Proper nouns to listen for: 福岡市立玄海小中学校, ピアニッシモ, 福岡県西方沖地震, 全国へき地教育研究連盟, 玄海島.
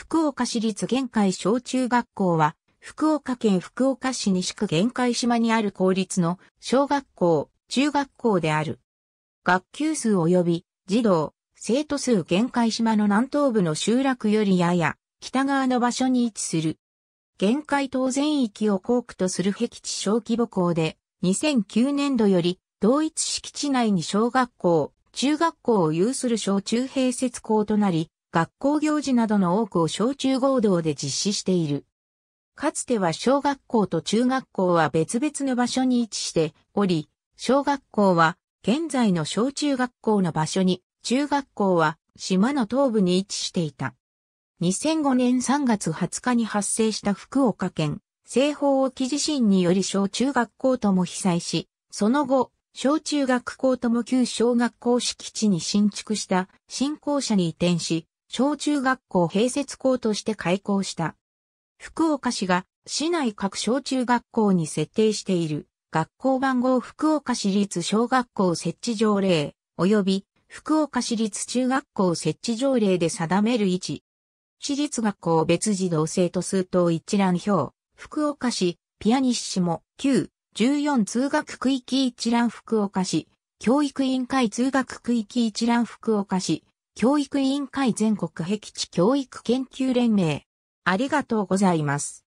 福岡市立玄海小中学校は、福岡県福岡市西区玄海島にある公立の小学校、中学校である。学級数及び児童、生徒数玄海島の南東部の集落よりやや北側の場所に位置する。玄海島全域を校区とする僻地小規模校で、2009年度より同一敷地内に小学校、中学校を有する小中併設校となり、学校行事などの多くを小中合同で実施している。かつては小学校と中学校は別々の場所に位置しており、小学校は現在の小中学校の場所に、中学校は島の東部に位置していた。2005年3月20日に発生した福岡県西方沖地震により小中学校とも被災し、その後、小中学校とも旧小学校敷地に新築した新校舎に移転し、小中学校併設校として開校した。福岡市が市内各小中学校に設定している学校番号福岡市立小学校設置条例及び福岡市立中学校設置条例で定める位置。市立学校別児童生徒数等一覧表。福岡市、ピアニッシモ、9、14通学区域一覧福岡市、教育委員会通学区域一覧福岡市、教育委員会全国僻地教育研究連盟。ありがとうございます。